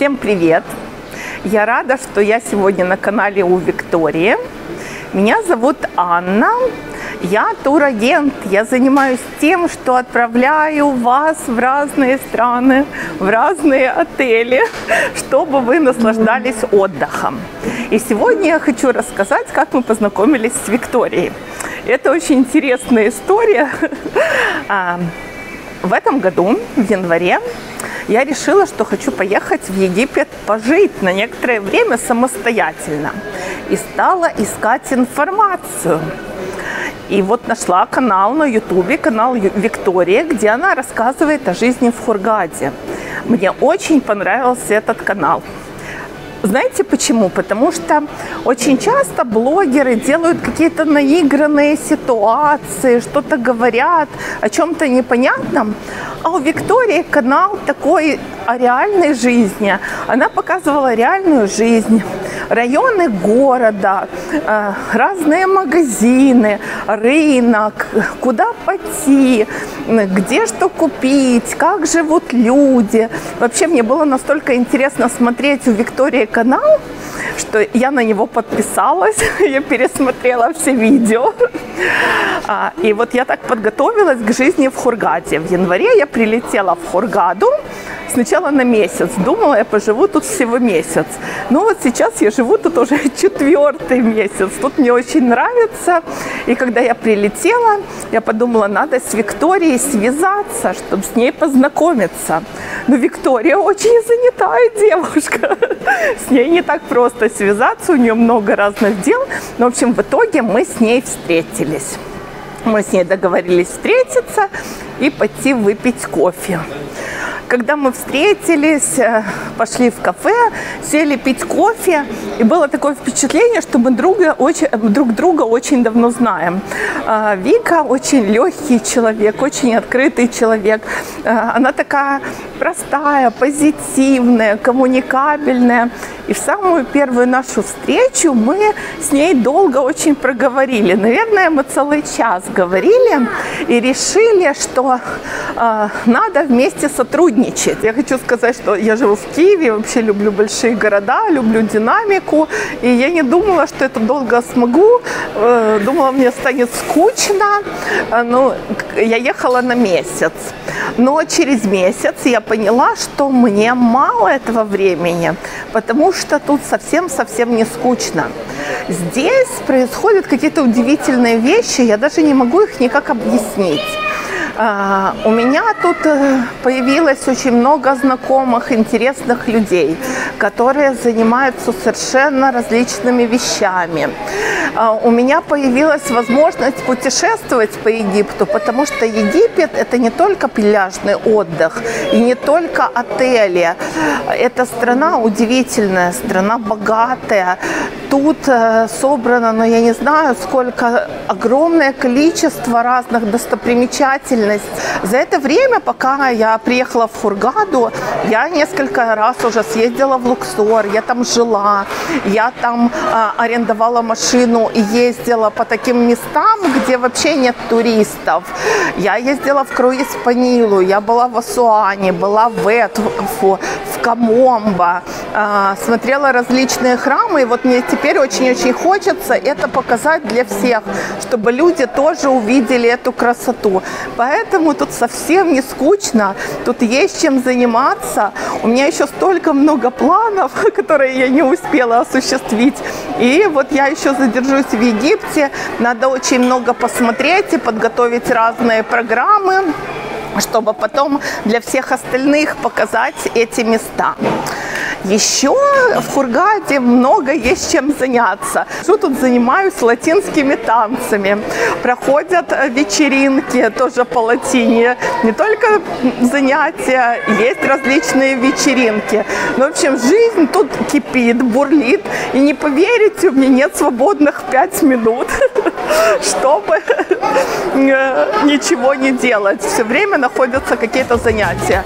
Всем привет! Я рада, что я сегодня на канале у Виктории. Меня зовут Анна, я турагент. Я занимаюсь тем, что отправляю вас в разные страны, в разные отели, чтобы вы наслаждались отдыхом. И сегодня я хочу рассказать, как мы познакомились с Викторией. Это очень интересная история. В этом году, в январе, я решила, что хочу поехать в Египет пожить на некоторое время самостоятельно. И стала искать информацию. И вот нашла канал на Ютубе, канал Виктория, где она рассказывает о жизни в Хургаде. Мне очень понравился этот канал. Знаете почему? Потому что очень часто блогеры делают какие-то наигранные ситуации, что-то говорят о чем-то непонятном. А у Виктории канал такой о реальной жизни. Она показывала реальную жизнь, районы города, разные магазины, рынок, куда пойти, где что купить, как живут люди. Вообще мне было настолько интересно смотреть у Виктории канал, что я на него подписалась, я пересмотрела все видео. И вот я так подготовилась к жизни в Хургаде. В январе я прилетела в Хургаду, сначала на месяц. Думала, я поживу тут всего месяц. Но вот сейчас я живу тут уже четвертый месяц. Тут мне очень нравится. И когда я прилетела, я подумала, надо с Викторией связаться, чтобы с ней познакомиться. Но Виктория очень занятая девушка. С ней не так просто связаться, у нее много разных дел. Но, в общем, в итоге мы с ней встретились. Мы с ней договорились встретиться и пойти выпить кофе. Когда мы встретились, пошли в кафе, сели пить кофе, и было такое впечатление, что мы друг друга очень давно знаем. Вика очень легкий человек, очень открытый человек. Она такая простая, позитивная, коммуникабельная. И в самую первую нашу встречу мы с ней долго очень проговорили. Наверное, мы целый час говорили и решили, что надо вместе сотрудничать. Я хочу сказать, что я живу в Киеве, вообще люблю большие города, люблю динамику. И я не думала, что это долго смогу. Думала, мне станет скучно. Но я ехала на месяц. Но через месяц я поняла, что мне мало этого времени, потому что тут совсем-совсем не скучно. Здесь происходят какие-то удивительные вещи, я даже не могу их никак объяснить. У меня тут появилось очень много знакомых, интересных людей, которые занимаются совершенно различными вещами. У меня появилась возможность путешествовать по Египту, потому что Египет – это не только пляжный отдых и не только отели. Это страна удивительная, страна богатая. Тут собрано, но я не знаю, сколько, огромное количество разных достопримечательностей. За это время, пока я приехала в Хургаду, я несколько раз уже съездила в Луксор, я там жила, я там арендовала машину и ездила по таким местам, где вообще нет туристов. Я ездила в круиз по Нилу, я была в Асуане, была в Эдфу, в Камомба, смотрела различные храмы. И вот мне теперь очень-очень хочется это показать для всех, чтобы люди тоже увидели эту красоту. Поэтому тут совсем не скучно, тут есть чем заниматься. У меня еще столько много планов, которые я не успела осуществить. И вот я еще задержусь в Египте, надо очень много посмотреть и подготовить разные программы, чтобы потом для всех остальных показать эти места. Еще в Хургаде много есть чем заняться. Я тут занимаюсь латинскими танцами. Проходят вечеринки тоже по латине. Не только занятия, есть различные вечеринки. Но, в общем, жизнь тут кипит, бурлит. И не поверите, у меня нет свободных 5 минут, чтобы ничего не делать. Все время находятся какие-то занятия.